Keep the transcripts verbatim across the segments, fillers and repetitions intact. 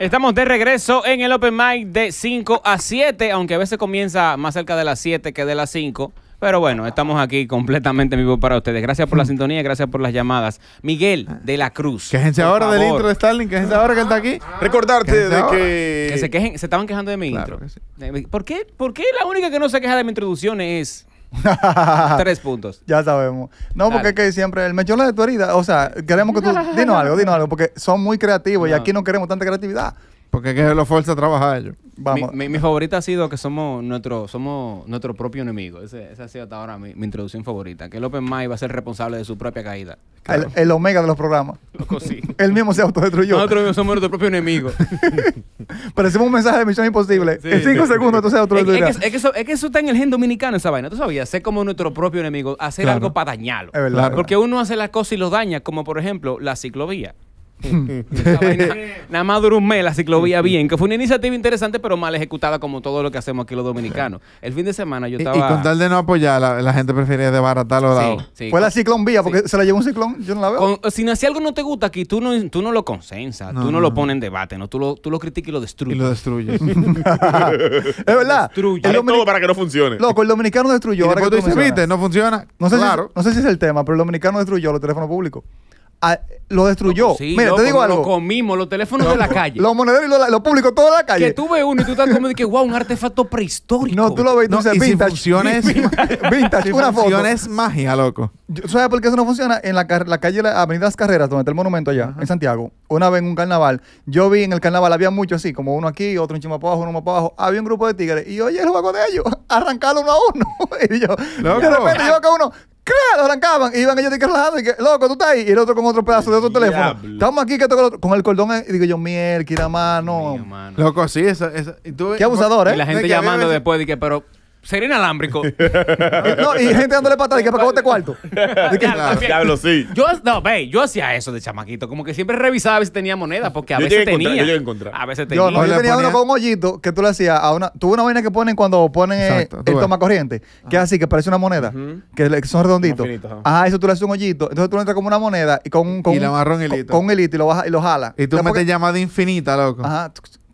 Estamos de regreso en el Open Mic de cinco a siete, aunque a veces comienza más cerca de las siete que de las cinco. Pero bueno, estamos aquí completamente vivos para ustedes. Gracias por la sintonía, gracias por las llamadas. Miguel de la Cruz. Quéjense ahora favor. Del intro de Starling, quéjense ahora que él está aquí. Recordarte quéjense de ahora. que... que se, quejen, se estaban quejando de mi claro intro. Sí. ¿Por qué? ¿Por qué la única que no se queja de mi introducción es... Tres puntos. Ya sabemos. No, claro, porque es que siempre el mechón de tu herida. O sea, queremos que tú... Dinos algo, dinos algo, porque son muy creativos no. y aquí no queremos tanta creatividad. Porque es que lo fuerza a trabajar ellos. Vamos. Mi, mi, mi favorita ha sido que somos nuestro, somos nuestro propio enemigo. Ese, esa ha sido hasta ahora mi, mi introducción favorita. Que el Open Mic va a ser responsable de su propia caída. Claro. El, el omega de los programas. Loco, sí. Él mismo se autodestruyó. Nosotros mismos somos nuestro propio enemigo. Parecemos un mensaje de Misión Imposible. Sí. En cinco segundos tú se autodestruyas. Es, es, que, es, que eso, es que eso está en el gen dominicano, esa vaina. Tú sabías, ser como nuestro propio enemigo, hacer claro. algo para dañarlo. Es verdad. Porque verdad. uno hace las cosas y los daña, como por ejemplo la ciclovía. Vaina, nada más duró un mes la ciclovía bien, que fue una iniciativa interesante pero mal ejecutada, como todo lo que hacemos aquí los dominicanos. El fin de semana yo estaba... Y, y con tal de no apoyar, la, la gente prefería desbaratarlo. Sí, sí, fue con... la ciclón vía porque sí. se la llevó un ciclón, yo no la veo. Con, si, si algo no te gusta aquí, tú no, tú no lo consensas, no, tú no, no lo pones en debate, no, tú, lo, tú lo criticas y lo destruyes. Y lo destruyes. Es verdad. Destruye. Dominic... todo para que no funcione. Loco, el dominicano destruyó. Y ahora que tú dices, viste, no funciona. No sé, claro. si, no sé si es el tema, pero el dominicano destruyó los teléfonos públicos. A, lo destruyó. Loco, sí, mira, loco, te digo algo. Lo comimos, los teléfonos loco, de la calle. Los monederos y lo, lo público, toda la calle. Que tú ves uno y tú estás como de que, wow, un artefacto prehistórico. No, tú lo ves y tú no, dices, y vintage. Si funciona es, vintage, si una foto. Es magia, loco. Yo, ¿sabes por qué eso no funciona? En la, la calle, la Avenida Las Carreras, donde está el monumento allá, ajá, en Santiago, una vez en un carnaval, yo vi en el carnaval, había muchos así, como uno aquí, otro en Chimapá abajo, uno más para abajo. Había un grupo de tigres y oye, el juego de ellos, arrancarlo uno a uno. Y yo, loco, de repente yo acá uno... Claro, arrancaban, iban ellos de que relajando y que, loco, tú estás ahí, y el otro con otro pedazo de otro Diablo. teléfono. Estamos aquí que toco el otro, con el cordón, y digo yo, miel, que la mano. Mío, mano. Loco, sí, eso, eso. Y tú, qué abusador, ¿eh? Y la gente llamando veces... después, y que, pero... Sería inalámbrico. No, y gente dándole patadas y que para acabar este cuarto. Diablo, sí. Yo, no, ve, yo hacía eso de chamaquito. Como que siempre revisaba a ver si tenía moneda, porque a yo veces tenía. Yo llegué a, a veces tenía. Yo, no, yo tenía ponía... uno con un hoyito que tú le hacías a una... Tuve una vaina que ponen cuando ponen exacto, el tomacorriente, que es así, que parece una moneda, uh-huh, que son redonditos. Ajá, eso tú le haces un hoyito. Entonces tú le entras como una moneda y con un... Con y la un hilito. Con un hilito y lo bajas y lo jalas. Y tú metes porque... llamada infinita, loco. Ajá.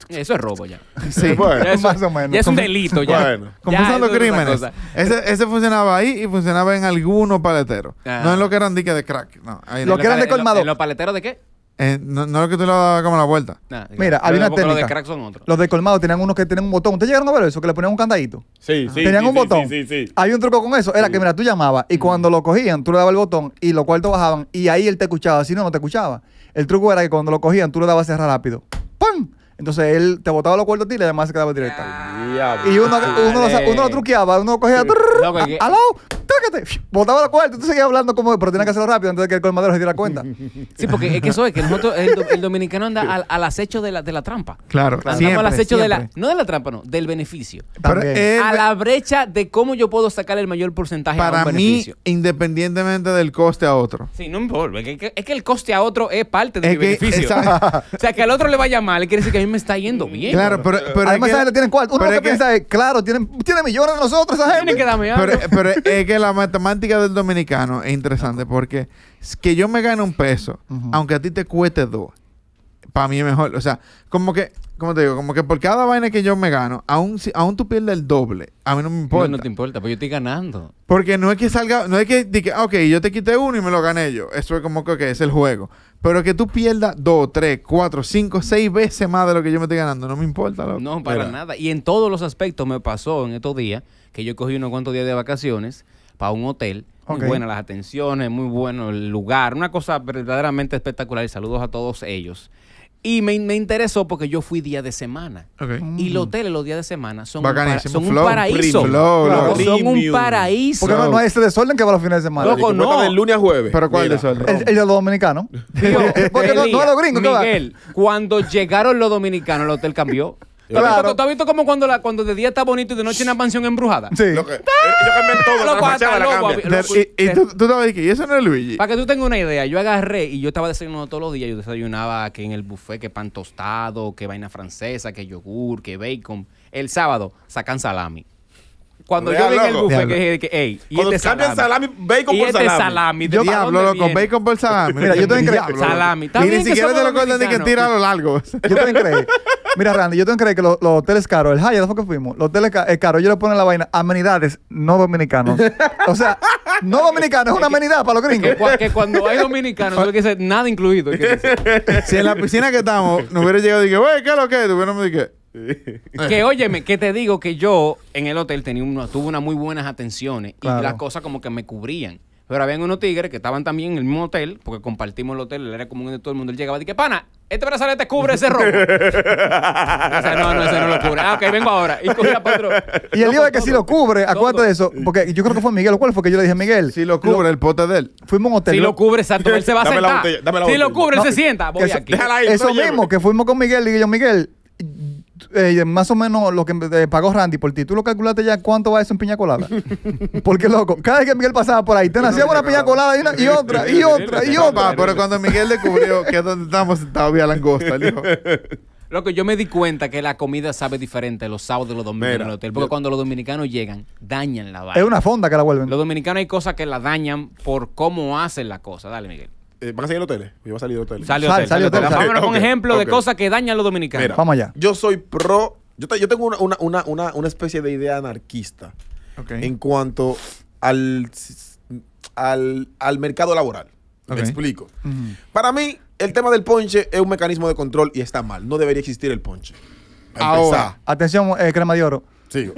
Eso es robo ya. Sí, bueno, ya eso, más o menos. Ya es un delito ya. Bueno, compensando crímenes. Ese, ese funcionaba ahí y funcionaba en algunos paleteros. Ah. No en lo que eran diques de crack. No, ahí ¿Lo, ¿Lo que eran de colmado? ¿En los paleteros de qué? Eh, no, no es que tú le dabas como la vuelta. Nah, mira, había una técnica. Los de crack son otros. Los de colmado tenían unos que tenían un botón. ¿Ustedes llegaron a ver eso? Que le ponían un candadito. Sí, ah, sí. Tenían sí, un botón. Sí, sí, sí. Había un truco con eso. Era sí. que, mira, tú llamabas y cuando lo cogían, tú le dabas el botón y los cuartos bajaban y ahí él te escuchaba. Si no, no te escuchaba. El truco era que cuando lo cogían, tú le dabas a cerrar rápido. ¡Pam! Entonces él te botaba los cuartos a ti y además se quedaba directo. Ah, y uno, uno, lo, uno lo truqueaba, uno lo cogía. Loco, que... ¡Aló! ¡Tácate! Botaba los cuartos, tú seguías hablando como. Pero tienes que hacerlo rápido antes de que el colmadero se diera cuenta. Sí, porque es que eso es que nosotros, el, el dominicano anda al, al acecho de la, de la trampa. Claro, claro. Andamos al acecho siempre. de la. No de la trampa, no, del beneficio. Pero el, a la brecha de cómo yo puedo sacar el mayor porcentaje para a un mí, beneficio. Independientemente del coste a otro. Sí, no importa. Es que, es que el coste a otro es parte del es que, beneficio. Esa... O sea, que al otro le vaya mal, quiere decir que me está yendo bien. Claro, pero, pero además es que, tienen cuarto. Uno lo que, que piensa es, claro, tienen, tienen millones de nosotros esa gente. Que darme algo. Pero, pero es que la matemática del dominicano es interesante uh-huh. porque es que yo me gane un peso, uh-huh. aunque a ti te cueste dos, para mí es mejor. O sea, como que, como te digo, como que por cada vaina que yo me gano, aún, si, aún tú pierdes el doble. A mí no me importa. No, no te importa, pues yo estoy ganando. Porque no es que salga, no es que diga, ok, yo te quité uno y me lo gané yo. Eso es como que okay, es el juego. Pero que tú pierdas dos, tres, cuatro, cinco, seis veces más de lo que yo me estoy ganando. No me importa, loco. No, para Era. nada. Y en todos los aspectos me pasó en estos días que yo cogí unos cuantos días de vacaciones para un hotel. Okay. Muy buenas las atenciones, muy bueno el lugar. Una cosa verdaderamente espectacular. Y saludos a todos ellos. Y me, me interesó porque yo fui día de semana. Okay. Mm. Y los hoteles los días de semana son Bacanísimo. un, para, son flow, un paraíso. Flow, claro. Son un paraíso. Porque no, no hay ese desorden que va los fines de semana. Loco, no. De lunes a jueves. ¿Pero cuál Mira, desorden? El, el de los dominicanos. Porque no, no a los gringos. Miguel, cuando llegaron los dominicanos, el hotel cambió. Claro. ¿Tú has visto como cuando, la, cuando de día está bonito y de noche una mansión embrujada? Sí. Lo que, yo cambié todo. Lo la loco, la y y tú, tú estabas aquí, y eso no es Luigi. Para que tú tengas una idea, yo agarré y yo estaba desayunando todos los días. Yo desayunaba que en el buffet, que pan tostado, que vaina francesa, que yogur, que bacon. El sábado sacan salami. Cuando Real, yo vi el buffet que, que hey, y cuando este cambian salami, bacon por salami. Este salami yo, diablo, loco, viene? Bacon por salami. Mira, yo también creo. Salami. Y ni siquiera te lo cortan ni que tira a lo largo. Yo también creo. Mira, Randy, yo tengo que creer que los, los hoteles caros, el Hyatt, ¿dónde fuimos? Los hoteles caros, el caro, ellos le ponen la vaina, amenidades no dominicanos. O sea, no dominicanos, es una amenidad para los gringos. Que, que cuando hay dominicanos, no hay que ser nada incluido. Que si en la piscina que estamos, nos hubiera llegado y dije, güey, ¿qué es lo que es? Tú me dije, que óyeme, que te digo que yo en el hotel tenía una, tuve unas muy buenas atenciones y claro, las cosas como que me cubrían. Pero habían unos tigres que estaban también en el mismo hotel, porque compartimos el hotel, era común de todo el mundo. Él llegaba y dije, pana, este brazalete cubre ese rojo. No, no, ese no lo cubre. Ah, ok, vengo ahora. Y cogía para otro. Y el día de que si lo cubre, acuérdate de eso, porque yo creo que fue Miguel, ¿cuál fue que yo le dije a Miguel? Si lo cubre, el pote de él. Fuimos a un hotel. Si lo cubre, exacto, él se va a sentar. Si lo cubre, él se sienta. Voy aquí. Eso mismo, que fuimos con Miguel, dije yo, Miguel, Eh, más o menos lo que eh, pagó Randy por ti. ¿Tú lo calculaste ya cuánto va eso en piña colada? Porque, loco, cada vez que Miguel pasaba por ahí, te nacía una piña colada y, una, y otra, y otra, y otra. Pero cuando Miguel descubrió que es donde estábamos sentados, había langosta, dijo. Loco, yo me di cuenta que la comida sabe diferente los sábados de los dominicanos en el hotel. Porque yo, cuando los dominicanos llegan, dañan la vaina. Es una fonda que la vuelven. Los dominicanos hay cosas que la dañan por cómo hacen la cosa. Dale, Miguel. Eh, ¿Van a salir hoteles? Yo voy a salir hoteles. Sale hotel. Sale hotel. Vámonos con ejemplos de cosas que dañan a los dominicanos. Mira, vamos allá. Yo soy pro. Yo, te, yo tengo una, una, una, una especie de idea anarquista, okay, en cuanto al, al, al mercado laboral. Okay. Me explico. Uh-huh. Para mí, el tema del ponche es un mecanismo de control y está mal. No debería existir el ponche. Ahora, atención, eh, crema de oro. Sí.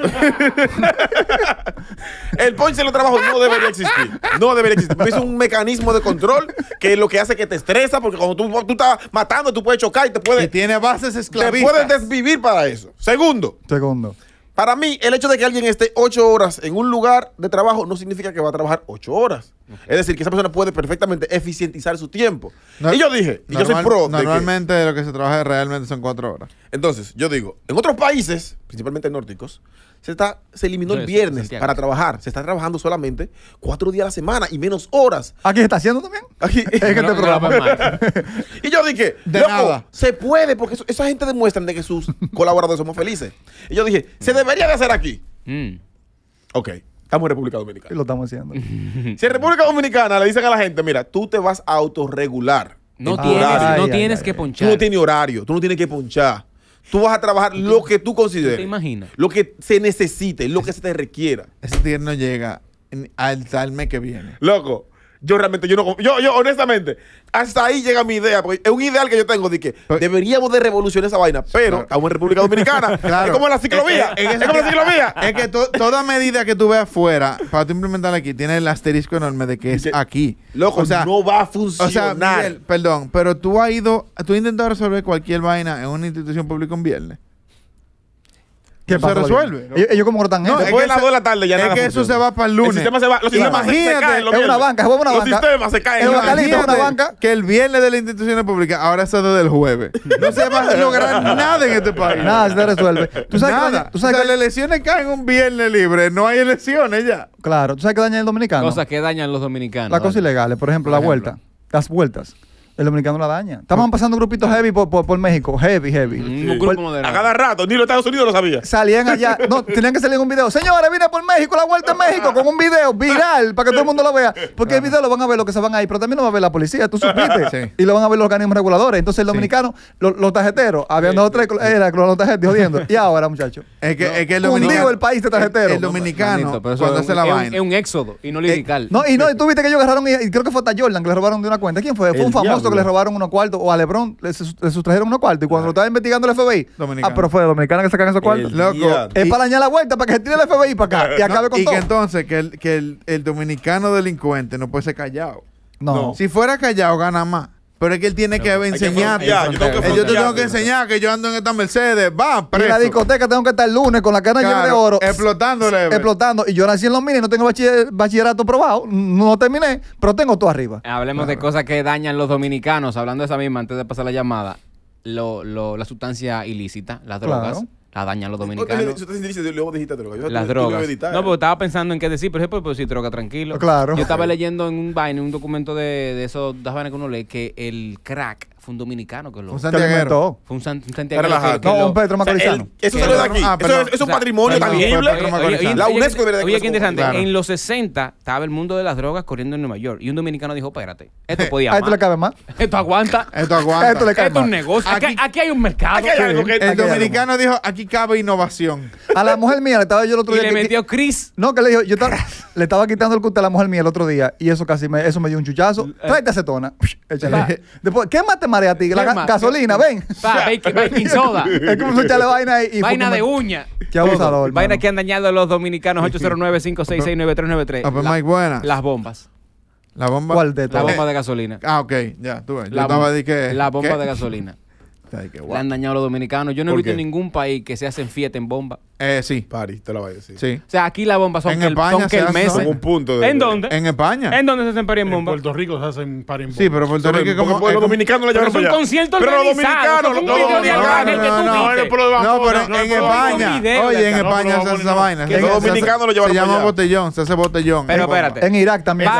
El ponche en los trabajos no debería existir. No debería existir. Porque es un mecanismo de control que es lo que hace que te estresa. Porque cuando tú, tú estás matando, tú puedes chocar y te puedes. Y tiene bases esclavistas. Te puedes desvivir para eso. Segundo. Segundo. Para mí, el hecho de que alguien esté ocho horas en un lugar de trabajo no significa que va a trabajar ocho horas. Okay. Es decir, que esa persona puede perfectamente eficientizar su tiempo. No, y yo dije, normal, y yo soy pro. Normalmente de que, lo que se trabaja realmente son cuatro horas. Entonces, yo digo, en otros países, principalmente nórdicos, se, está, se eliminó no, el viernes Santiago. Para trabajar. Se está trabajando solamente cuatro días a la semana y menos horas. ¿Aquí se está haciendo también? Aquí es que no, este programa. Y yo dije, de loco, nada. Se puede, porque eso, esa gente demuestra de que sus colaboradores somos felices. Y yo dije, se debería de hacer aquí. Mm. Ok. Estamos en República Dominicana. Lo estamos haciendo. Si en República Dominicana le dicen a la gente, mira, tú te vas a autorregular. No tienes, ay, no ay, tienes ay, que ponchar. Tú no tienes horario, tú no tienes que ponchar. Tú vas a trabajar tú, lo que tú consideres. ¿Te imaginas? Lo que se necesite, lo que se te requiera. Ese tío no llega al salme que viene. Loco, yo realmente, yo no... Yo, yo honestamente, hasta ahí llega mi idea. Porque es un ideal que yo tengo de que pero, deberíamos de revolucionar esa vaina. Pero, estamos en República Dominicana. Claro. Es como la ciclovía. Es, es, es, es como la ciclovía. Es que to, toda medida que tú veas afuera, para tú implementarla aquí, tiene el asterisco enorme de que es que, aquí. Loco, o sea, no va a funcionar. O sea, Miguel, perdón, pero tú has ido... Tú has intentado resolver cualquier vaina en una institución pública un viernes. ¿Qué pasa? Se resuelve. Ellos, ellos como rotan gente. No, después de las dos de la tarde ya es nada. Es que funciona. Eso se va para el lunes. El sistema se va. Los sistemas imagínate, se caen. Los es una banca. Se una los banca. Sistemas se caen. Es una, calita, una banca. Que el viernes de las instituciones públicas ahora es desde el jueves. No se va a lograr nada en este país. Nada se te resuelve. ¿Tú sabes nada. Que, ¿tú sabes o sea, que las elecciones caen un viernes libre. No hay elecciones ya. Claro. ¿Tú sabes qué dañan el dominicano? Cosas que dañan los dominicanos. Las cosas ilegales. Por ejemplo, por la ejemplo. vuelta. Las vueltas. El dominicano la daña. Estaban pasando grupitos heavy por, por, por México. Heavy, heavy. Sí. Un grupo moderno. A cada rato. Ni los Estados Unidos lo sabían. Salían allá. No, tenían que salir en un video. Señores, vine por México, la vuelta en México, con un video viral para que todo el mundo lo vea. Porque el video lo van a ver los que se van ahí, pero también lo va a ver la policía. Tú supiste. Sí. Y lo van a ver los organismos reguladores. Entonces el dominicano, sí. lo, los tarjeteros, habían dos o tres, era con los tarjetes jodiendo. Y ahora, muchachos. Es que, no, es que el dominicano. El país de tarjeteros. El dominicano, cuando es, hace la es, vaina. Es un éxodo y no lirical. No, y no, y tú viste que ellos agarraron, y, y creo que fue hasta Jordan que le robaron de una cuenta. ¿Quién fue? Fue un famoso. Que le robaron unos cuartos, o a LeBron le, le sustrajeron unos cuartos, y cuando lo estaba investigando el F B I, dominicano. Ah, pero fue de dominicana que sacan esos cuartos. El loco, es y, para dañar la vuelta, para que se tire el F B I para acá y no, acabe con y todo. Y que entonces, que, el, que el, el dominicano delincuente no puede ser callado. No. no. Si fuera callado, gana más. Pero es que él tiene no, que enseñarte. Que yo, tengo que yo te tengo que enseñar que yo ando en esta Mercedes. Va, preso. En la discoteca tengo que estar el lunes con la cara claro, llena de oro. Explotándole. Explotando. Y yo nací en los mines, no tengo bachiller, bachillerato probado. No terminé, pero tengo todo arriba. Hablemos claro. de cosas que dañan los dominicanos. Hablando de esa misma, antes de pasar la llamada, lo, lo, la sustancia ilícita, las drogas. Claro. La dañan los dominicanos. Las drogas. No, porque estaba pensando en qué decir, por ejemplo, pues sí, droga, tranquilo. Claro. Yo estaba leyendo en un vaina, en un documento de, de esos, de las vainas que uno lee, que el crack fue un dominicano que lo... Un santiaguero. Fue un santiaguero. No, un petro macorizano. Eso salió de aquí. Eso es un patrimonio tangible. La UNESCO debería de... Oye, qué interesante. En los sesenta estaba el mundo de las drogas corriendo en Nueva York y un dominicano dijo, espérate, esto podía más. Esto le cabe más. Esto aguanta. Esto aguanta. Esto le cabe más. Esto es un negocio. Aquí hay un mercado. El dominicano dijo, aquí cabe innovación. A la mujer mía le estaba yo el otro día... Y le metió Cris. No, que le dijo, yo le estaba quitando el culto a la mujer mía el otro día y eso casi me dio un chuchazo. Tráete acetona. Échale. Después, ¿qué más te marea a ti? La gasolina, ven. Baking soda. Es como echarle vaina y... Vaina de uña. Qué abusador. Vaina que han dañado a los dominicanos. Ocho cero nueve, cinco seis seis, nueve tres nueve tres. Ah, pues Mike, buena. Las bombas. ¿La bomba? ¿Cuál de todo? La bomba de gasolina. Ah, ok. Ya, tú ves. Yo estaba de que... La bomba de gasolina. Ay, qué guay. Le han dañado a los dominicanos. Yo no he visto en ningún país que se hacen fiesta en bomba. Eh, sí. París, te lo voy a decir. Sí. O sea, aquí las bombas son en que España son que el mes. Un punto de... ¿En dónde? En España. ¿En dónde se hacen party en bomba? En Puerto Rico se hacen party en bomba. Sí, pero Puerto Rico como... Los dominicanos la llevan para allá. Pero es un concierto organizado. Pero los dominicanos... No, pero en España... Oye, en España se hace esa vaina. Los dominicanos lo llevan para allá. Se llama botellón, se hace botellón. Pero espérate. En Irak también.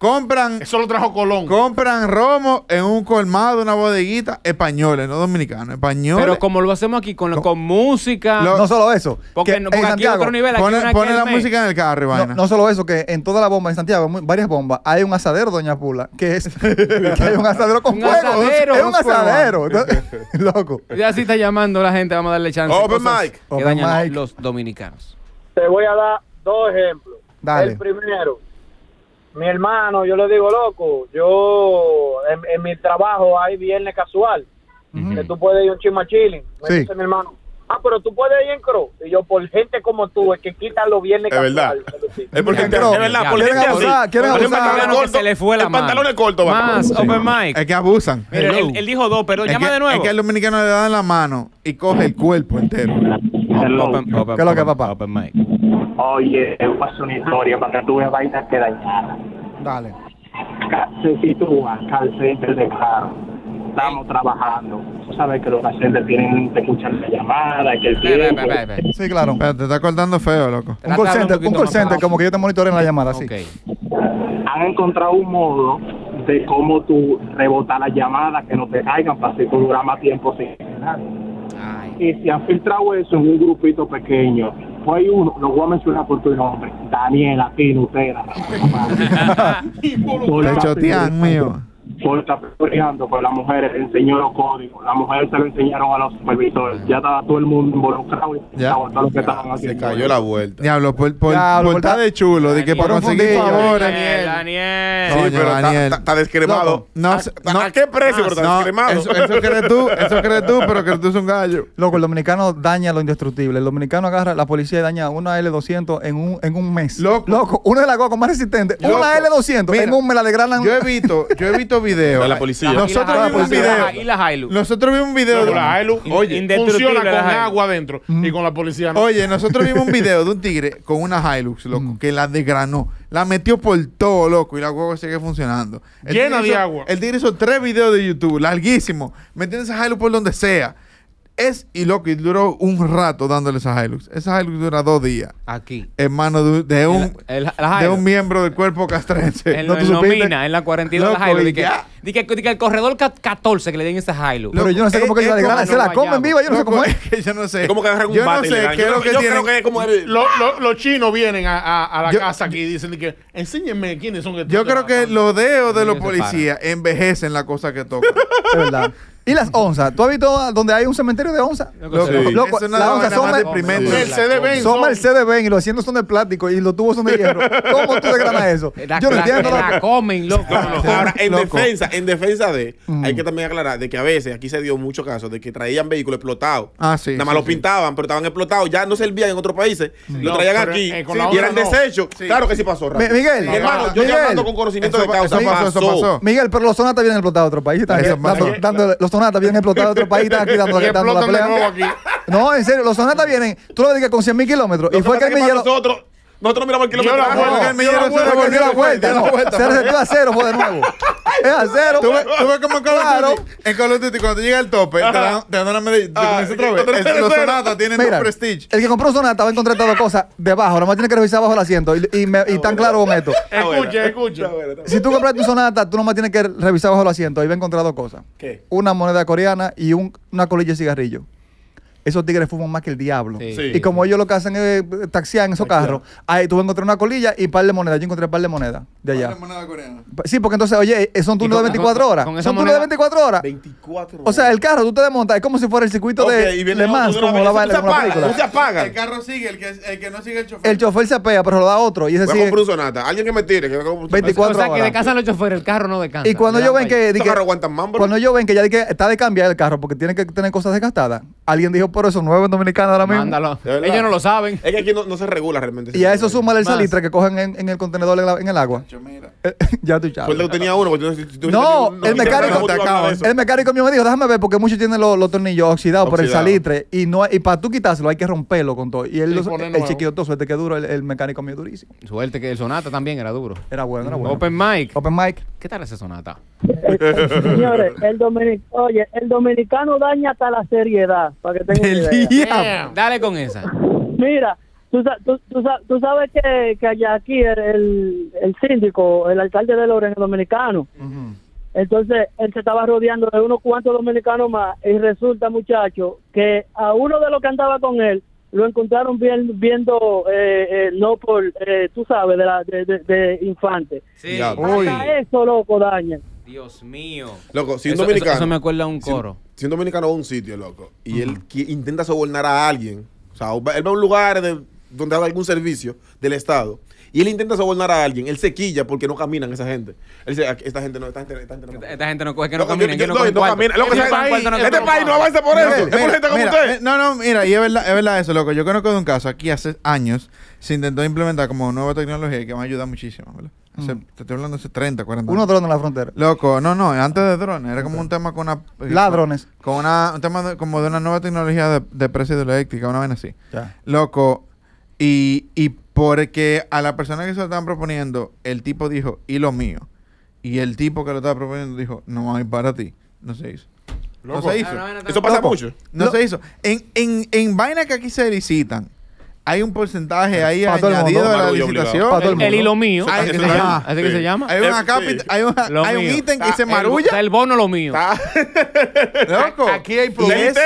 Compran... Eso lo trajo Colón. Compran romo en un colmado, una bodeguita, españoles, no dominicanos, españoles. Pero como lo hacemos aquí, con, lo, con música... Lo, no solo eso. Porque, que, no, porque en aquí Santiago, otro nivel. Aquí pone pone la música en el carro, vaina. No, no solo eso, que en toda la bomba, en Santiago, varias bombas, hay un asadero, doña Pula, que es... que hay un asadero con fuego. Asadero, es un asadero. Entonces, loco. Ya sí está llamando la gente, vamos a darle chance. Open mic. Que dañan mic. Los dominicanos. Te voy a dar dos ejemplos. Dale. El primero... Mi hermano, yo le digo, loco, yo en, en mi trabajo hay viernes casual, uh-huh. que tú puedes ir un chisma chilling. Me sí. dice mi hermano, ah, pero tú puedes ir en crow. Y yo, por gente como tú, es que quitan los viernes es casual. Verdad. Es porque gente, es verdad, por gente abusar, quieren abusar. Corto, que se le fue la el pantalón es corto. Más, sí. Open mic. Es que abusan. Mira, él, él dijo dos, pero es llama que, de nuevo. Es que el dominicano le da la mano y coge el cuerpo entero. Hello. Open, open, ¿qué es lo que, papá? Open mic. Oye, es una historia para que tú veas vainas que dañadas. Dale. Se sitúa call center de carro. Estamos trabajando. Tú sabes que los call centers tienen que escuchar la llamada, que el tiempo... Be, be, be. Sí, claro. Pero te está cortando feo, loco. Un call center, un un call center como que yo te monitoreo en la llamada, okay. Sí. Han encontrado un modo de cómo tú rebotar las llamadas, que no te caigan para así tú durar más tiempo sin nada. Ay. Y se han filtrado eso en un grupito pequeño. Fue uno, lo voy a mencionar por tu nombre, Daniel, a ti, Nutera. Por chotean, mío. Por estar peleando con las mujeres, enseñó los códigos. Las mujeres se lo enseñaron a los supervisores. Ya estaba todo el mundo involucrado. Y ya, lo que estaban haciendo. Se cayó la vuelta. Diablo, por, por, por estar de chulo. De que para conseguir favores. Daniel, Daniel. Sí, pero está descremado. No, ¿a qué precio? Pero está descremado. Eso crees tú, eso crees tú, pero que tú es un gallo. Loco, el dominicano daña lo indestructible. El dominicano agarra, la policía daña una L doscientos en un, en un mes. Loco. Loco, una de las cosas más resistentes. Una L doscientos en un mes la degradan. Yo he visto, yo he visto video. De la policía. Nosotros vimos un video. Y las Hilux. Nosotros vimos un video. De la Hilux. Oye, funciona con agua adentro. Mm. Y con la policía no. Oye, nosotros vimos un video de un tigre con una Hilux, loco, mm. que la desgranó. La metió por todo, loco, y la huevo sigue funcionando. El llena de hizo, agua. El tigre hizo tres videos de YouTube, larguísimos. Metiendo esa Hilux por donde sea. Es, y loco, y duró un rato dándole esa Hilux. Esa Hilux dura dos días. Aquí. En mano de, de, un, el, el, de un miembro del cuerpo castrense. En, ¿no en Nomina, en la cuarenta y dos la Hilux. Di que, que el corredor catorce que le den esa Hilux. Pero yo no sé cómo que es, es la se la comen viva. Yo no sé cómo es. Que yo no sé. Como que agarran un bate. Yo no sé qué es lo que tienen. Yo creo que es como el... lo, lo, los chinos vienen a, a, a la yo, casa aquí y dicen que enséñenme quiénes son. Yo creo que los dedos de los policías envejecen la cosa que tocan. Es verdad. ¿Y las onzas? ¿Tú has visto donde hay un cementerio de onzas? Loco, sí. Loco, no las onzas son Mercedes-Benz. Son Mercedes-Benz y los asientos son de plástico y los tubos son de hierro. ¿Cómo tú desgranas eso? La, yo no la, entiendo. La, la comen, loco. No, no. Ahora, en loco. defensa en defensa de, mm. hay que también aclarar de que a veces aquí se dio muchos casos de que traían vehículos explotados. Ah, sí. Nada más sí, los sí. pintaban, pero estaban explotados. Ya no servían en otros países. Sí. Lo traían no, aquí eh, sí, y eran no. desechos. Sí. Claro que sí pasó, Rafa. Miguel. Mi hermano, yo estoy hablando con conocimiento de causa. Eso pasó. Miguel, pero los Sonata vienen explotados a otros países. Los Sonata vienen explotados de otro país, están aquí dando, dando la pelea. Aquí. No, en serio, los Sonata vienen, tú lo dedicas con cien mil kilómetros. Y fue que el millero... Nosotros, nosotros miramos el kilómetro. No, no, el millero se revolvió la vuelta. Se recetó a cero, fue de nuevo. Es a cero. Tú ves, ¿tú ves como en Call of claro. Duty, en Call of Duty, cuando te llega el tope, te dan, te dan una medalla. Ah, te comienzas otra vez. El, los Sonata tienen mira, un prestige. El que compró Sonata va a encontrar todas las cosas debajo. Nomás tiene que revisar abajo el asiento. Y, y, me, y tan claro con esto. Escucha, escucha. Si tú compras tu Sonata, tú nomás tienes que revisar abajo el asiento. Y va a encontrar dos cosas. ¿Qué? Una moneda coreana y un, una colilla de cigarrillo. Esos tigres fuman más que el diablo. Sí, y sí, como sí. ellos lo que hacen es taxiar en esos carros, ahí tú vas a encontrar una colilla y un par de monedas. Yo encontré un par de monedas de allá. ¿Par de monedas coreanas? Sí, porque entonces, oye, son turnos de veinticuatro horas. Son turnos moneda... de veinticuatro horas. veinticuatro horas. O sea, el carro tú te desmontas. Es como si fuera el circuito okay, de Le Mans, como la vaina de una película. Tú te apagas. El carro sigue, el que, el que no sigue el chofer. El chofer se apea, pero lo da otro. Y ese voy sigue. Voy a comprar un Sonata. Alguien que me tire. Que no veinticuatro horas. O sea, horas. Que descansan los choferes. El carro no descansa. Y cuando ellos ven que cuando ellos ven que ya está de cambiar el carro porque tienen que tener cosas desgastadas, alguien dijo, por eso nuevo en Dominicana ahora mismo. Mándalo. Ellos no lo saben. Es que aquí no, no se regula realmente. Y a eso súmale el salitre que cogen en, en el contenedor en, la, en el agua. Yo mira. Ya tú sabes. Pues yo tenía uno. Porque tú, tú, no, tú, tú, el mecánico el mecánico mío me dijo, déjame ver, porque muchos tienen los, los tornillos oxidados por el salitre. Y no y para tú quitárselo hay que romperlo con todo. Y él, los, el, el chiquillo, todo suerte que duro, el, el mecánico mío durísimo. Suerte que el Sonata también era duro. Era bueno, era bueno. Open mic. Open mic. ¿Qué tal ese Sonata? Señores, el, dominic oye, el dominicano daña hasta la seriedad, para que tengan idea. Yeah, dale con esa. Mira, tú, tú, tú, tú sabes que, que allá aquí el, el, el síndico, el alcalde de Lorenzo dominicano, uh-huh. entonces él se estaba rodeando de unos cuantos dominicanos más y resulta, muchacho, que a uno de los que andaba con él lo encontraron bien, viendo, eh, eh, no por, eh, tú sabes, de, la, de, de, de infante. Sí. Hasta eso, loco, daña. Dios mío. Loco, si un eso, dominicano... Eso, eso me acuerda a un coro. Si, si un dominicano va a un sitio, loco, y uh-huh. él que intenta sobornar a alguien, o sea, él va a un lugar de, donde hay algún servicio del Estado, y él intenta sobornar a alguien, él se quilla porque no caminan esa gente. Él dice, esta gente no, esta gente, esta gente no. Esta, esta gente no coge, que no camina, que no coge camina. Este país no avanza por eso. Es por gente como usted. No, no, mira, y es verdad, es verdad eso, loco. Yo conozco de un caso, aquí hace años, se intentó implementar como nueva tecnología que me ayuda muchísimo, ¿verdad? Hace, te estoy hablando hace treinta, cuarenta años. Uno dron en la frontera. Loco, no, no, antes de drones. Era como un tema con una... Ladrones. Con una, un tema de, como de una nueva tecnología de, de presión eléctrica, una vaina así. Ya. Loco, y, y porque a la persona que se lo estaban proponiendo, el tipo dijo, y lo mío. Y el tipo que lo estaba proponiendo dijo, no hay para ti. No se hizo. Loco. No se hizo. Eso pasa Loco. mucho. No Loco. se hizo. En, en, en vaina que aquí se licitan, hay un porcentaje ahí para añadido a la licitación. El hilo mío. Así que se llama. Hay una capita, hay una, hay un ítem que se marulla. Está el bono lo mío. Loco. Aquí hay problemas.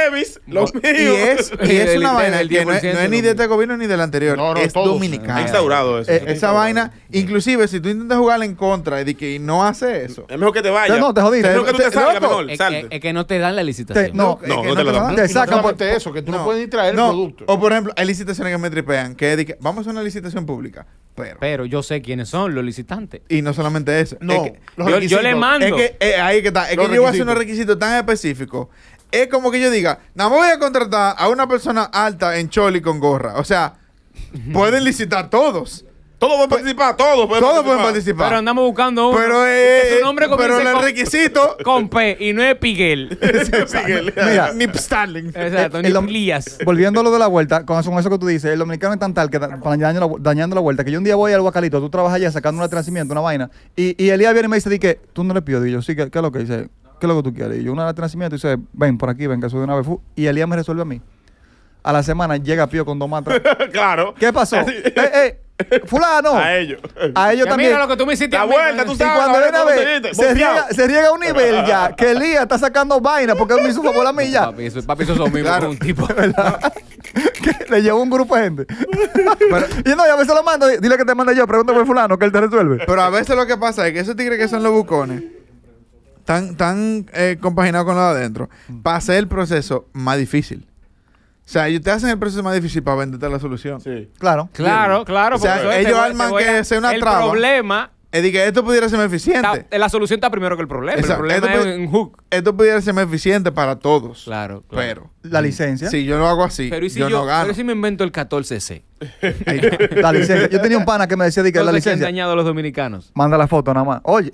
Lo mío. Y es una vaina. No es ni de este gobierno ni del anterior. Es dominicana. Ha instaurado eso. Esa vaina. Inclusive, si tú intentas jugar en contra y que no hace eso, es mejor que te vayas. No, te jodiste. Es mejor que tú te salgas mejor. Es que no te dan la licitación. No, no te la dan. Te sacan por eso, que tú no puedes ni traer el producto. O por ejemplo, hay licitaciones que me tripean, que vamos a hacer una licitación pública, pero pero yo sé quiénes son los licitantes. Y no solamente eso. No, es que, yo, yo le mando. Es que, eh, ahí que está. Es los que yo voy a hacer unos requisitos tan específicos. Es como que yo diga, nada más voy a contratar a una persona alta en choli con gorra. O sea, pueden licitar todos. Todos pueden participar, todos pueden, todos participar. pueden participar. Pero andamos buscando uno. Pero, eh, nombre pero el requisito. Con P y no es Piguel. Mira, ni Starling. Exacto, ni Lías. Volviendo a lo de la vuelta, con eso, con eso que tú dices, el dominicano es tan tal que da, dañando, la, dañando la vuelta, que yo un día voy al Guacalito, tú trabajas allá sacando un atracimiento, una vaina, y, y Elías viene y me dice, di que tú no le pides. Y yo, sí, ¿qué, qué es lo que dice? ¿Qué es lo que tú quieres? Y yo, un atracimiento, y dice, ven por aquí, ven, que soy de una vez. Y Elías me resuelve a mí. A la semana llega Pío con dos matas. Claro. ¿Qué pasó? eh, eh, Fulano. A ellos. A ellos también. Mira lo que tú me hiciste. La vuelta, tú sabes. Y cuando viene a ver, se riega, se riega a un nivel ya que Elías está sacando vaina porque él me hizo un favor a mí ya. Papi, eso es lo mismo con un tipo. Le llevó un grupo de gente. Pero, y no, y a veces lo mando. Dile que te manda yo. Pregúntame por fulano que él te resuelve. Pero a veces lo que pasa es que esos tigres que son los bucones tan, tan eh, compaginados con lo de adentro, para hacer el proceso más difícil. O sea, ellos te hacen el proceso más difícil para venderte la solución. Sí. Claro. Claro, claro. O sea, ellos arman que sea una traba. El problema... Es decir, que esto pudiera ser más eficiente. Está, la solución está primero que el problema. Exacto. El problema esto es un hook. Esto pudiera ser más eficiente para todos. Claro, claro. Pero... ¿La licencia? Si yo lo hago así, pero ¿y si yo, yo no gano? Pero si me invento el catorce C. La licencia. Yo tenía un pana que me decía de que la licencia. Entonces se han dañado a los dominicanos. Manda la foto nada más. Oye...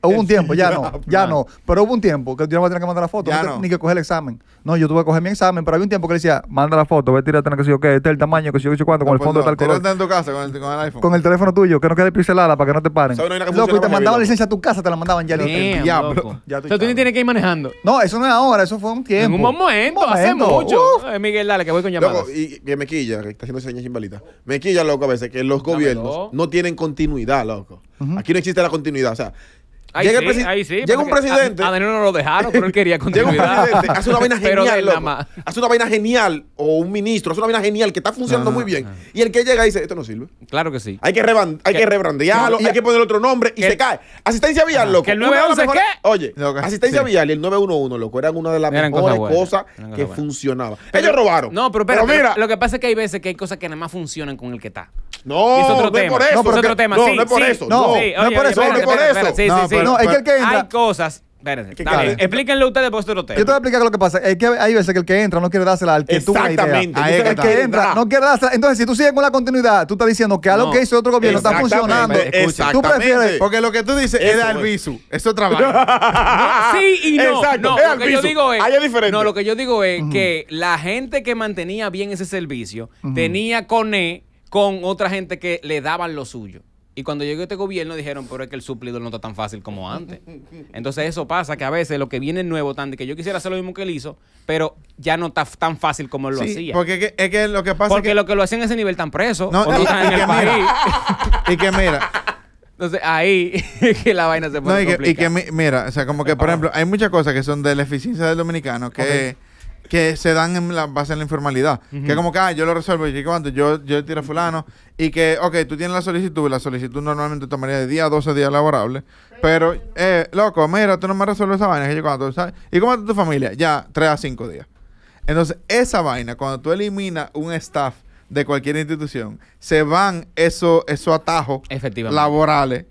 Hubo un tiempo, ya no, ya no. Pero hubo un tiempo que yo no voy a tener que mandar la foto, no te, no. ni que coger el examen. No, yo tuve que coger mi examen, pero había un tiempo que le decía, manda la foto, voy a tirar, que si yo qué, este es el tamaño, que si yo qué, cuánto, con el fondo de tal color. Tírate en tu casa con el, con el iPhone. Con el teléfono tuyo, que no quede pixelada para que no te paren. Loco, y te mandaban licencia a tu casa, te la mandaban ya. El diablo. Ya tú ni tienes que ir manejando. No, eso no es ahora, eso fue un tiempo. En un momento, hace mucho. Miguel, dale, que voy con llamadas. Loco, y me quilla, que está haciendo señas chimbalita. Me quilla, loco, a veces, que los gobiernos no tienen continuidad, loco. Aquí no existe la continuidad, o sea. Ahí llega sí, ahí sí, llega un presidente. A, a Danilo no lo dejaron, pero él quería continuidad. Llega un presidente, hace una vaina genial, loco. Hace una vaina genial, o un ministro, hace una vaina genial que está funcionando no, muy bien. No. Y el que llega dice, esto no sirve. Claro que sí. Hay que, hay que rebrandearlo, no, hay que poner otro nombre y que, se cae. Asistencia vial, loco. Que el nueve once, ¿qué? Oye, okay, asistencia sí. vial y el nueve uno uno, loco, eran una de las eran mejores cosas, cosas que funcionaban. Ellos robaron. No, pero, pero, pero mira. Lo que pasa es que hay veces que hay cosas que nada más funcionan con el que está. No, es otro no tema. Es por eso. No, es otro tema. No, sí, no es por eso. Sí, no, sí, no, oye, no es por eso. Espérate, no es por eso. Sí, sí, no, sí. No, es que el que entra. Hay cosas. Espérense. Dale, explíquenle ustedes por otro tema. Yo te voy a explicar lo que pasa. Es que hay veces que el que entra no quiere dársela al que tú una idea. Exactamente. El que, que entra no quiere dársela. Entonces, si tú sigues con la continuidad, tú estás diciendo que algo no, que hizo otro gobierno está funcionando. Exactamente. Tú prefieres. Porque lo que tú dices eso, es dar visu. Eso trabaja. No, sí y no. Exacto. No, lo que yo digo es, es no, lo que yo digo es uh-huh. que la gente que mantenía bien ese servicio uh-huh. tenía con él con otra gente que le daban lo suyo. Y cuando llegó este gobierno dijeron, pero es que el suplidor no está tan fácil como antes. Entonces eso pasa, que a veces lo que viene nuevo, tan de que yo quisiera hacer lo mismo que él hizo, pero ya no está tan fácil como él lo sí, hacía. Porque es que lo que pasa porque es que lo que lo hacen a ese nivel tan preso. No, no, y, están y, en que el país. Y que mira... Entonces, ahí que la vaina se puede no, y complicar. Que, y que mira, o sea, como que, por ejemplo, hay muchas cosas que son de la eficiencia del dominicano que... Okay. Que se dan en la base en la informalidad. Uh-huh. Que como que, ah, yo lo resuelvo, y que cuando yo, yo tiro a fulano, y que, ok, tú tienes la solicitud, la solicitud normalmente tomaría de diez a doce días laborables, pero, eh, loco, mira, tú no me resuelves esa vaina, que yo cuando, ¿sabes? ¿Y cómo está tu familia? Ya, tres a cinco días. Entonces, esa vaina, cuando tú eliminas un staff de cualquier institución, se van esos eso atajos laborales,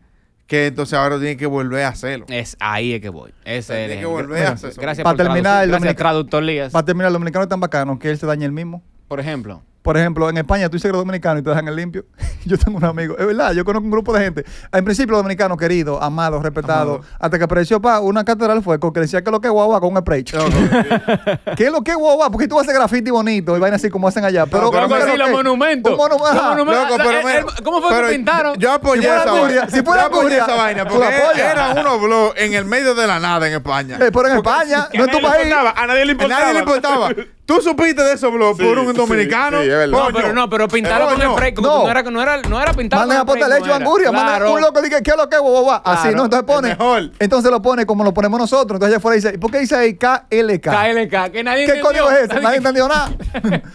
que entonces ahora tienen que volver a hacerlo. Es ahí es que voy. Ese tienen es que volver bueno, a hacerlo. Gracias para por terminar el gracias traductor Lías. Para terminar, el dominicano es tan bacano que él se daña el mismo. Por ejemplo. Por ejemplo, en España tú dices que eres dominicano y te dejan el limpio. Yo tengo un amigo. Es verdad, yo conozco un grupo de gente. En principio, dominicano querido, amado, respetado. Amado. Hasta que apareció pa, una catedral fue que decía que lo que es guagua con un spray. ¿Qué es lo que es guagua? Porque tú haces graffiti bonito y vaina así como hacen allá. Pero, no, pero, pero, pero así, los monumentos. Un monumento. Los monumentos. Loco, pero, el, el, ¿cómo fue pero, que pintaron? Yo apoyé si esa vaina. Si fuera apoyé esa vaina. Porque era uno blog en el medio de la nada en España. Eh, pero en porque España, no es tu país. A nadie le importaba. A nadie le importaba. Tú supiste de eso, bro, sí, por un sí, dominicano. Sí, no, coño. Pero no, pero pintarlo con el spray. No. No, era, no, era, no era pintarlo con el spray. Mandan a leche Banguria. Mandan un loco dice, ¿qué es lo que es, boba? Así, claro. ¿No? Entonces pone. Mejor. Entonces lo pone como lo ponemos nosotros. Entonces allá afuera dice, ¿por qué dice ahí K L K? K L K, que nadie ¿qué coño es ese? Nadie entendió nada.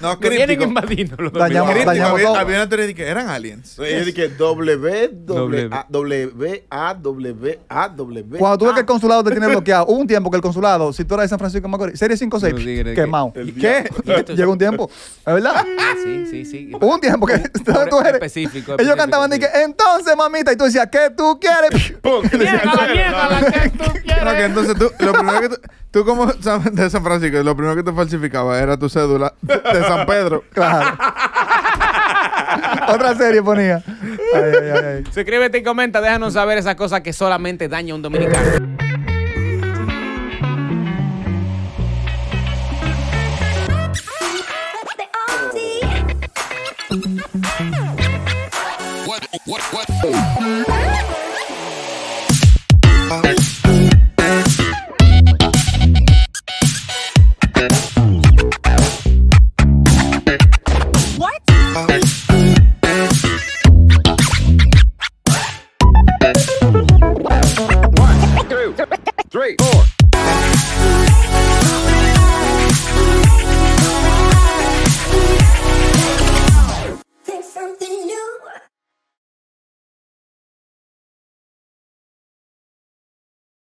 No, que tienen que invadirlo. Dañamos todo. Había una teoría de que eran aliens. Es de que W A W A W A W. Cuando tú ves que el consulado te tiene bloqueado, hubo un tiempo que el consulado, si tú eras de San Francisco Macorís, serie cinco seis, quemado. ¿Qué? Llegó un tiempo, ¿es verdad? Sí, sí, sí. Hubo un tiempo que tú eres específico. Ellos cantaban y que entonces mamita y tú decías ¿qué tú quieres? ¡Pum! Entonces tú, lo primero que tú, tú como de San Francisco, lo primero que te falsificaba era tu cédula de San Pedro. Claro. Otra serie ponía. Ay, ay, ay. Suscríbete y comenta, déjanos saber esas cosas que solamente daña a un dominicano. What, what, what? Oh. What? Oh.